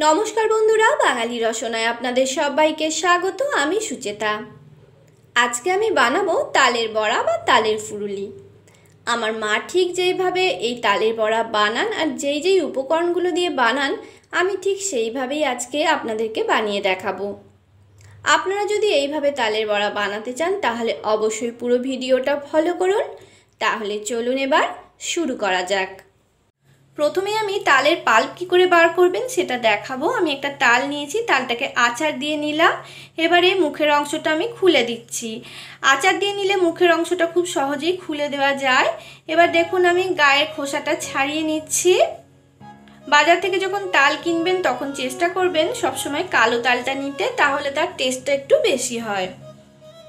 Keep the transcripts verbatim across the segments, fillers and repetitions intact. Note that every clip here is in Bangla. नमस्कार बंधुरा बांगाली रसनाय आपनादेर सबाइके स्वागत। आमी सुचेता। आज के आमी बानाबो तालेर बड़ा बा तालेर फुरुली। आमार मा ठीक जेइभाबे एई तालेर बड़ा बानान आर जेई जेई उपकरणगुलो दिये बानान आमी ठीक सेइभाबेई आजके आपनादेरके बानिये देखाबो। आपनारा जोदि एइभाबे तालेर बड़ा बानाते चान ताहले अवश्यई पुरो भिडियोटा फलो करुन। ताहले चलुन एबार शुरू करा जाक। प्रथमे आमी तालेर पाल्प कि करे बार करबेन सेटा देखाबो। आमी एकटा ताल नियेछि, तालटाके आचार दिये निलाम। एबारे मुखेर अंशटा आमी खुले दिच्छि। आचार दिये निले मुखेर अंशटा खूब सहजेई खुले देवा जाय। एबार देखुन आमी गायेर खोसाटा छाड़िये निच्छि। बाजार थेके जखन ताल किनबेन तखन चेष्टा करबेन सब समय कालो तालटा निते, ताहले तार टेस्टटा एकटु बेशि हय।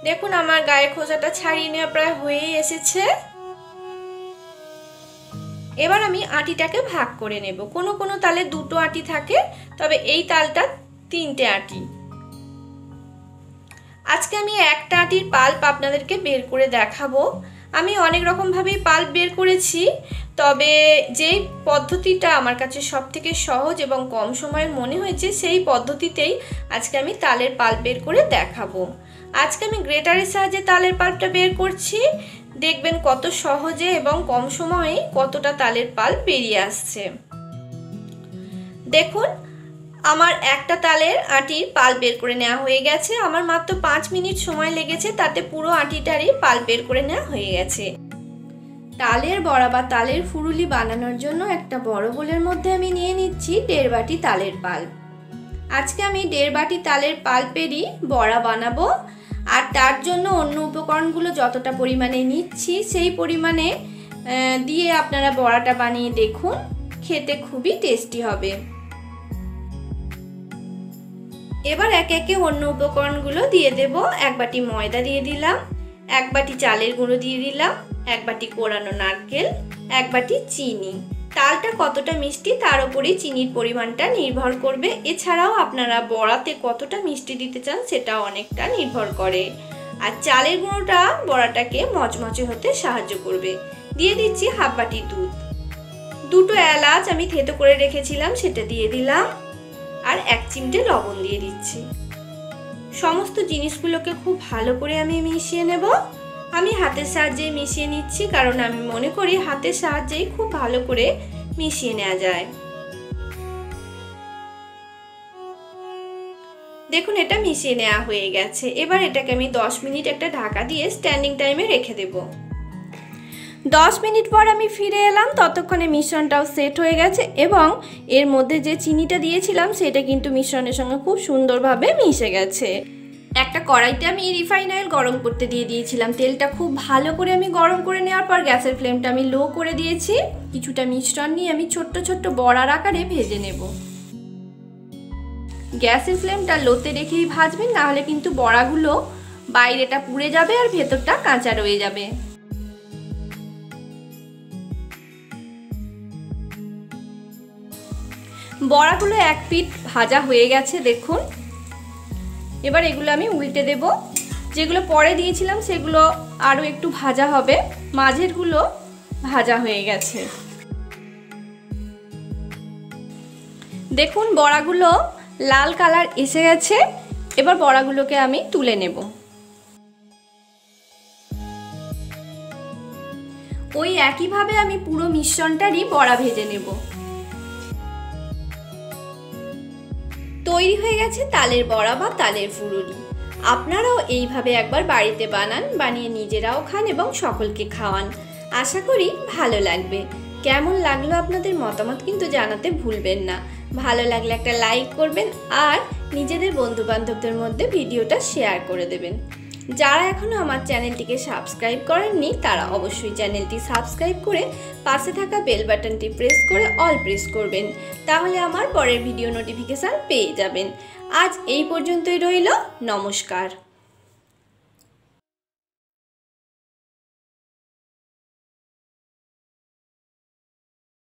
देखुन आमार गायेर खोसाटा छाड़िये नेওয়া प्राय হয়েই এসেছে। एबार आमी आटीटाके भाग करे नेब। कोनो कोनो ताले दुटो आटी थाके, तबे एई तालटा तीनटे आटी। आजके आमी एकटा आटिर पाल्प आपनादेरके बेर करे देखाबो। आमी अनेक रकम भावे पाल्प बेर करेछि, तबे जेई पद्धतिटा आमार काछे सबथेके सहज एबं कम समयेर मने हयेछे सेई पद्धतितेई आजके आमी तालेर पाल्प बेर करे देखाबो। आजके आमी ग्रेटारेर साहाय्ये तालेर पाल्पटा बेर करछि। দেখবেন কত সহজে এবং কম সময়ে কতটা তালের পাল্প বেরিয়ে আসছে। দেখুন আমার একটা তালের আটির পাল্প বের করে নেওয়া হয়ে গেছে। আমার মাত্র পাঁচ মিনিট সময় লেগেছে, তাতে পুরো আটিটারই পাল্প বের করে নেওয়া হয়ে গেছে। তালের বড়া বা তালের ফুরুলি বানানোর জন্য একটা বড় বোলের মধ্যে আমি নিয়ে নিচ্ছি দেড় বাটি তালের পাল্প। আজকে আমি দেড় বাটি তালের পাল্পেরই বড়া বানাবো। আর তার জন্য অন্য উপকরণগুলো যতটা পরিমাণে নিচ্ছি সেই পরিমাণে দিয়ে আপনারা বড়াটা বানিয়ে দেখুন, খেতে খুবই টেস্টি হবে। এবার এক একে অন্য উপকরণগুলো দিয়ে দেব। এক বাটি ময়দা দিয়ে দিলাম, এক বাটি চালের গুঁড়ো দিয়ে দিলাম, এক বাটি কোরানো নারকেল, এক বাটি চিনি। তালটা কতটা মিষ্টি তার উপরে চিনির পরিমাণটা নির্ভর করবে। এছাড়াও আপনারা বড়াতে কতটা মিষ্টি দিতে চান সেটা অনেকটা নির্ভর করে। আর চালের গুঁড়োটা বড়াটাকে মচমচে হতে সাহায্য করবে। দিয়ে দিচ্ছি হাফ বাটি দুধ। দুটো এলাচ আমি থেতো করে রেখেছিলাম সেটা দিয়ে দিলাম, আর এক চিমটে লবণ দিয়ে দিচ্ছি। সমস্ত জিনিসগুলোকে খুব ভালো করে আমি মিশিয়ে নেব। আমি হাতের সাহায্যে মিশিয়ে নিচ্ছি, কারণ আমি মনে করি হাতের সাহায্যেই খুব ভালো করে মিশিয়ে নেওয়া যায়। দেখুন এটা মিশিয়ে নেওয়া হয়ে গেছে। এবার এটাকে আমি দশ মিনিট একটা ঢাকা দিয়ে স্ট্যান্ডিং টাইমে রেখে দেব। দশ মিনিট পর আমি ফিরে এলাম। ততক্ষণে মিশ্রণটাও সেট হয়ে গেছে এবং এর মধ্যে যে চিনিটা দিয়েছিলাম সেটা কিন্তু মিশ্রণের সঙ্গে খুব সুন্দরভাবে মিশে গেছে। একটা কড়াইতে আমি রিফাইন অয়েল গরম করতে দিয়ে দিয়েছিলাম। তেলটা খুব ভালো করে আমি গরম করে নেওয়ার পর গ্যাসের ফ্লেমটা আমি লো করে দিয়েছি। কিছুটা মিশ্রণ নিয়ে আমি ছোট্ট ছোট্ট বড়ার আকারে ভেজে নেব। গ্যাসের ফ্লেমটা লোতে রেখেই ভাজবেন, নাহলে কিন্তু বড়াগুলো বাইরেটা পুড়ে যাবে আর ভেতরটা কাঁচা রয়ে যাবে। বড়াগুলো এক পিঠ ভাজা হয়ে গেছে দেখুন। এবার এগুলো আমি উল্টে দেব। যেগুলো পরে দিয়েছিলাম সেগুলো আরও একটু ভাজা হবে, মাঝেরগুলো ভাজা হয়ে গেছে। দেখুন বড়াগুলো লাল কালার এসে গেছে। এবার বড়াগুলোকে আমি তুলে নেব। ওই একইভাবে আমি পুরো মিশ্রণটারই বড়া ভেজে নেব। তৈরি হয়ে গেছে তালের বড়া বা তালের ফুলুরি। আপনারাও এইভাবে একবার বাড়িতে বানান, বানিয়ে নিজেরাও খান এবং সকলকে খাওয়ান। আশা করি ভালো লাগবে। কেমন লাগলো আপনাদের মতামত কিন্তু জানাতে ভুলবেন না। ভালো লাগলে একটা লাইক করবেন আর নিজেদের বন্ধুবান্ধবদের মধ্যে ভিডিওটা শেয়ার করে দেবেন। যারা এখনও আমার চ্যানেলটিকে সাবস্ক্রাইব করেননি তারা অবশ্যই চ্যানেলটি সাবস্ক্রাইব করে পাশে থাকা বেল বাটনটি প্রেস করে অল প্রেস করবেন, তাহলে আমার পরের ভিডিও নোটিফিকেশান পেয়ে যাবেন। আজ এই পর্যন্তই রইল। নমস্কার।